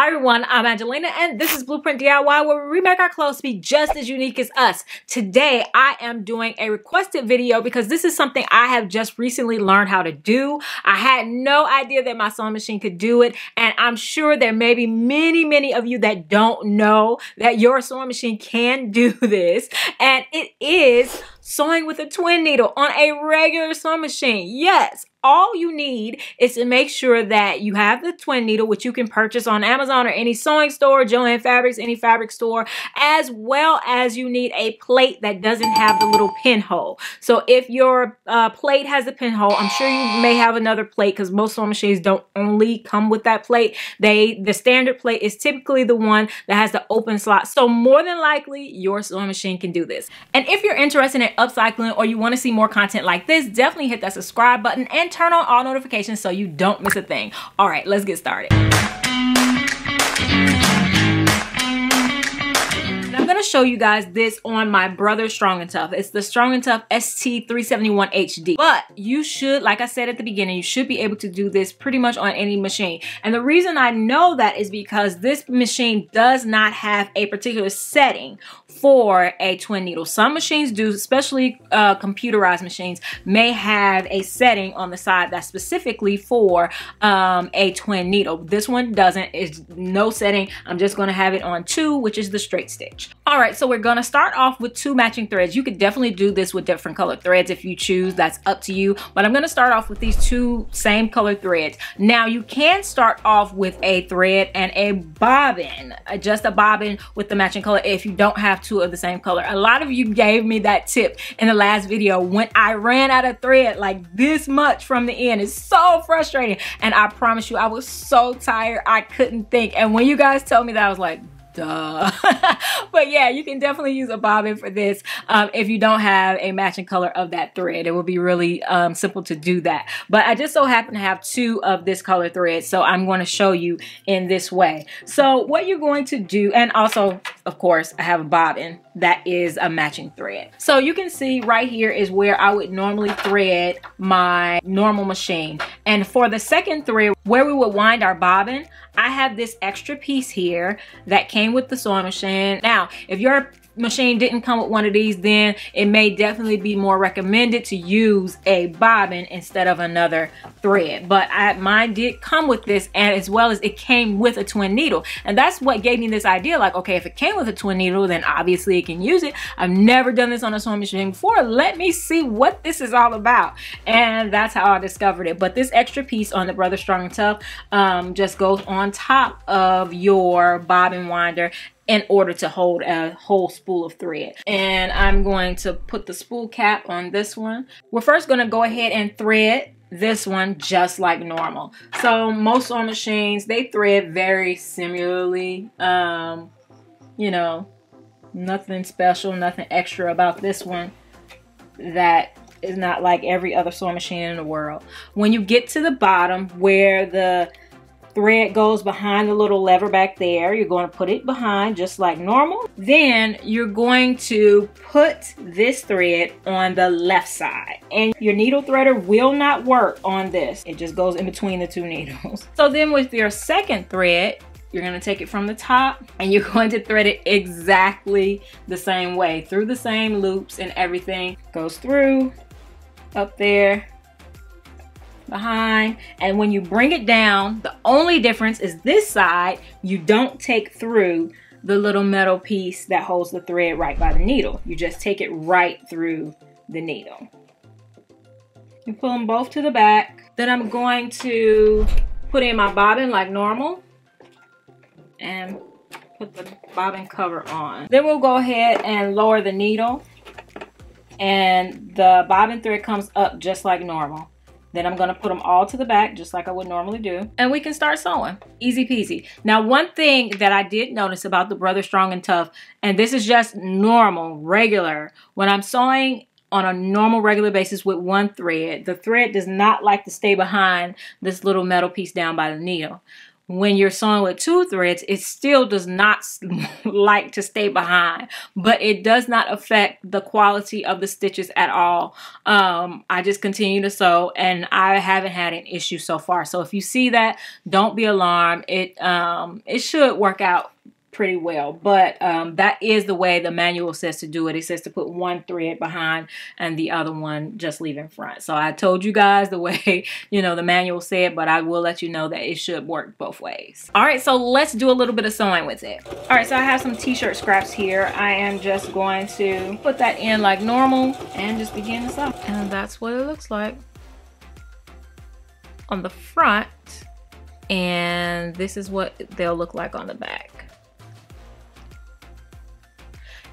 Hi everyone, I'm Angelina and this is Blueprint DIY, where we make our clothes to be just as unique as us. Today I am doing a requested video because this is something I have just recently learned how to do. I had no idea that my sewing machine could do it, and I'm sure there may be many of you that don't know that your sewing machine can do this, and it is sewing with a twin needle on a regular sewing machine. Yes. All you need is to make sure that you have the twin needle, which you can purchase on Amazon or any sewing store, Joann Fabrics, any fabric store, as well as you need a plate that doesn't have the little pinhole. So if your plate has a pinhole, I'm sure you may have another plate because most sewing machines don't only come with that plate. The standard plate is typically the one that has the open slot. So more than likely, your sewing machine can do this. And if you're interested in upcycling or you want to see more content like this, definitely hit that subscribe button and turn on all notifications so you don't miss a thing. All right, let's get started. To show you guys this on my Brother Strong and Tough. It's the Strong and Tough ST371HD. But you should, like I said at the beginning, you should be able to do this pretty much on any machine. And the reason I know that is because this machine does not have a particular setting for a twin needle. Some machines do, especially computerized machines, may have a setting on the side that's specifically for a twin needle. This one doesn't. It's no setting. I'm just going to have it on 2, which is the straight stitch. All right, so we're gonna start off with 2 matching threads. You could definitely do this with different colored threads if you choose, that's up to you. But I'm gonna start off with these 2 same colored threads. Now you can start off with a thread and a bobbin, just a bobbin with the matching color if you don't have 2 of the same color. A lot of you gave me that tip in the last video when I ran out of thread like this much from the end. It's so frustrating. And I promise you, I was so tired, I couldn't think. And when you guys told me that, I was like, duh. But yeah, you can definitely use a bobbin for this if you don't have a matching color of that thread. It will be really simple to do that. But I just so happen to have 2 of this color thread, so I'm going to show you in this way. So what you're going to do, and also, of course, I have a bobbin that is a matching thread. So you can see right here is where I would normally thread my normal machine. And for the second thread, where we would wind our bobbin, I have this extra piece here that came with the sewing machine. Now, if your machine didn't come with one of these, then it may definitely be more recommended to use a bobbin instead of another thread. But mine did come with this, and as well as it came with a twin needle. And that's what gave me this idea, like, okay, if it came with a twin needle, then obviously it can use it. I've never done this on a sewing machine before. Let me see what this is all about. And that's how I discovered it. But this extra piece on the Brother Strong and Tough just goes on top of your bobbin winder in order to hold a whole spool of thread. And I'm going to put the spool cap on this one. We're first gonna go ahead and thread this one just like normal. So most sewing machines, they thread very similarly. You know, nothing special, nothing extra about this one that is not like every other sewing machine in the world. When you get to the bottom where the thread goes behind the little lever back there, you're going to put it behind just like normal. Then you're going to put this thread on the left side, and your needle threader will not work on this. It just goes in between the 2 needles. So then with your second thread, you're going to take it from the top and you're going to thread it exactly the same way through the same loops and everything. Goes through, up there, behind, and when you bring it down, the only difference is this side, you don't take through the little metal piece that holds the thread right by the needle. You just take it right through the needle. You pull them both to the back. Then I'm going to put in my bobbin like normal and put the bobbin cover on. Then we'll go ahead and lower the needle, and the bobbin thread comes up just like normal. Then I'm gonna put them all to the back just like I would normally do. And we can start sewing, easy peasy. Now, one thing that I did notice about the Brother Strong and Tough, and this is just normal, regular, when I'm sewing on a normal, regular basis with one thread, the thread does not like to stay behind this little metal piece down by the needle. when you're sewing with two threads, it still does not like to stay behind, but it does not affect the quality of the stitches at all. I just continue to sew and I haven't had an issue so far. So if you see that, don't be alarmed. It should work out pretty well, but that is the way the manual says to do it. It says to put one thread behind and the other one just leave in front. So I told you guys the way, you know, the manual said, but I will let you know that it should work both ways. All right, so let's do a little bit of sewing with it. All right, so I have some t-shirt scraps here. I am just going to put that in like normal and just begin to sew. And that's what it looks like on the front. And this is what they'll look like on the back.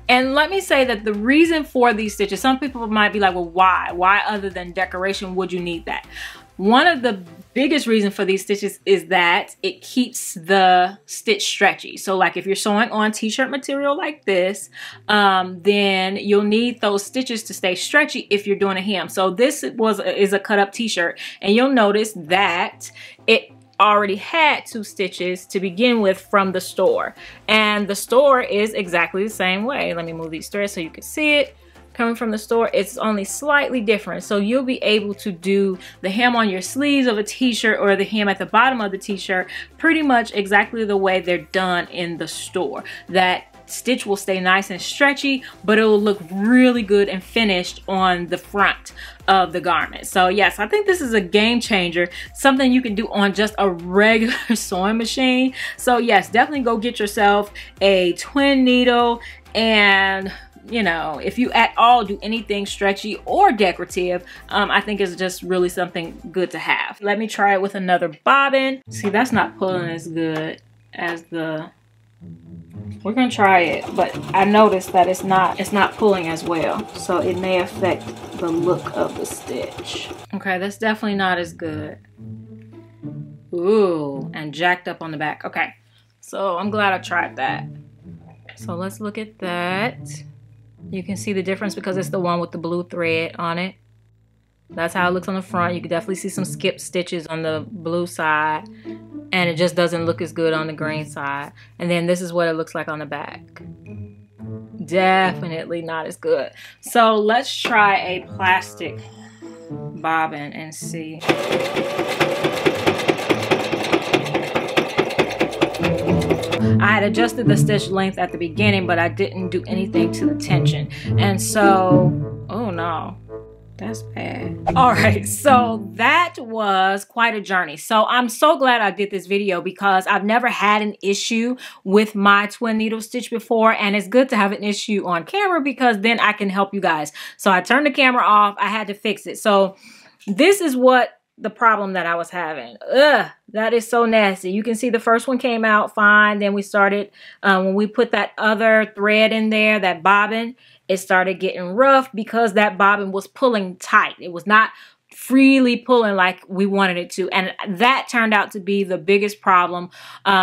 And let me say that the reason for these stitches, some people might be like, well, why? Why other than decoration would you need that? One of the biggest reason for these stitches is that it keeps the stitch stretchy. So like if you're sewing on t-shirt material like this, then you'll need those stitches to stay stretchy if you're doing a hem. So this is a cut up t-shirt, and you'll notice that it already had two stitches to begin with from the store, and the store is exactly the same way. Let me move these threads so you can see it. Coming from the store, it's only slightly different, so you'll be able to do the hem on your sleeves of a t-shirt or the hem at the bottom of the t-shirt pretty much exactly the way they're done in the store. That stitch will stay nice and stretchy, but it will look really good and finished on the front of the garment. So yes, I think this is a game changer, something you can do on just a regular sewing machine. So yes, definitely go get yourself a twin needle, and you know, if you at all do anything stretchy or decorative, I think it's just really something good to have. Let me try it with another bobbin. See, that's not pulling as good as the... We're gonna try it, but I noticed that it's not pulling as well, so it may affect the look of the stitch. Okay, that's definitely not as good. Ooh, and jacked up on the back. Okay, so I'm glad I tried that. So let's look at that. You can see the difference because it's the one with the blue thread on it. That's how it looks on the front. You can definitely see some skip stitches on the blue side, and it just doesn't look as good on the green side. And then this is what it looks like on the back. Definitely not as good. So let's try a plastic bobbin and see. I had adjusted the stitch length at the beginning, but I didn't do anything to the tension. And so, oh no. That's bad. All right, so that was quite a journey. So I'm so glad I did this video because I've never had an issue with my twin needle stitch before, and it's good to have an issue on camera because then I can help you guys. So I turned the camera off. I had to fix it. So this is what the problem that I was having. Ugh, that is so nasty. You can see the first one came out fine. Then we started, when we put that other thread in there, that bobbin, it started getting rough because that bobbin was pulling tight. It was not freely pulling like we wanted it to, and that turned out to be the biggest problem.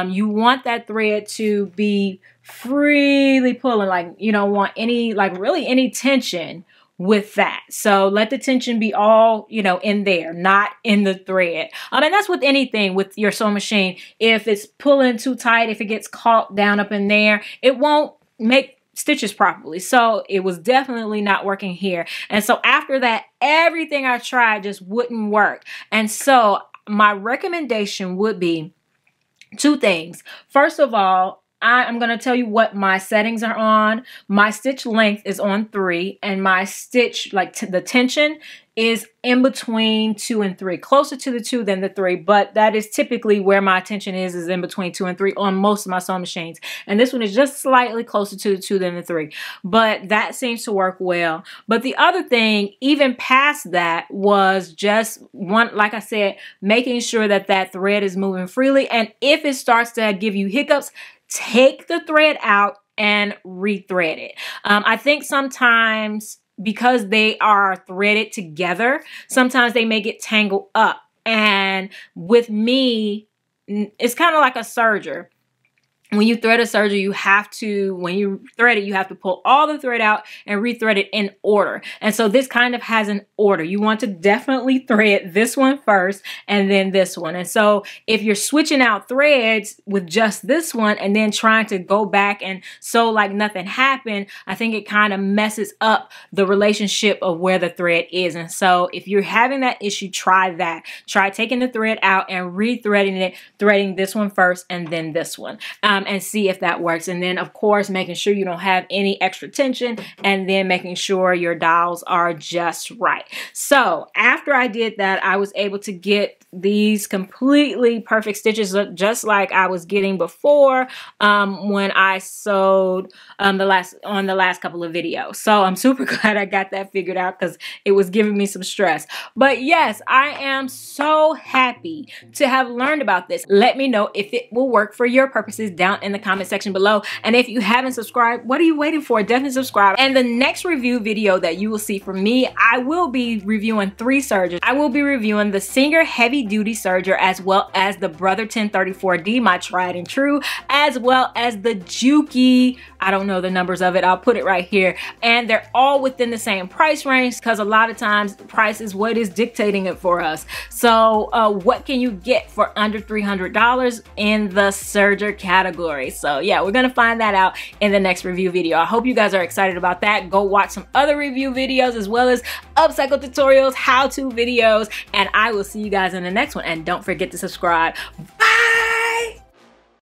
You want that thread to be freely pulling, like you don't want any, like really any tension with that. So let the tension be all, you know, in there, not in the thread. I mean, that's with anything with your sewing machine. If it's pulling too tight, if it gets caught down up in there, it won't make stitches properly. So it was definitely not working here. And so after that, everything I tried just wouldn't work. And so my recommendation would be two things. First of all, I'm going to tell you what my settings are on. My stitch length is on 3, and my stitch, like the tension, is in between 2 and 3, closer to the 2 than the 3, but that is typically where my attention is in between 2 and 3 on most of my sewing machines. And this one is just slightly closer to the 2 than the 3, but that seems to work well. But the other thing, even past that, was just one, like I said, making sure that that thread is moving freely. And if it starts to give you hiccups, take the thread out and rethread it. I think sometimes because they are threaded together, sometimes they may get tangled up. And with me, it's kind of like a serger. when you thread a serger, you have to, when you thread it, you have to pull all the thread out and rethread it in order. And so this kind of has an order. You want to definitely thread this one first and then this one. And so if you're switching out threads with just this one and then trying to go back and sew like nothing happened, I think it kind of messes up the relationship of where the thread is. And so if you're having that issue, try that. Try taking the thread out and rethreading it, threading this one first and then this one. And see if that works. And then of course, making sure you don't have any extra tension, and then making sure your dowels are just right. So after I did that, I was able to get these completely perfect stitches, just like I was getting before when I sewed on the last couple of videos. So I'm super glad I got that figured out, because it was giving me some stress. But yes, I am so happy to have learned about this. Let me know if it will work for your purposes down in the comment section below. And if you haven't subscribed, what are you waiting for? Definitely subscribe. And the next review video that you will see from me, I will be reviewing 3 sergers. I will be reviewing the Singer Heavy Duty serger, as well as the Brother 1034D, my tried and true, as well as the Juki. I don't know the numbers of it. I'll put it right here. And they're all within the same price range, because a lot of times price is what is dictating it for us. So what can you get for under $300 in the serger category? So yeah, we're gonna find that out in the next review video. I hope you guys are excited about that. Go watch some other review videos, as well as upcycle tutorials, how-to videos, and I will see you guys in the next one. And don't forget to subscribe.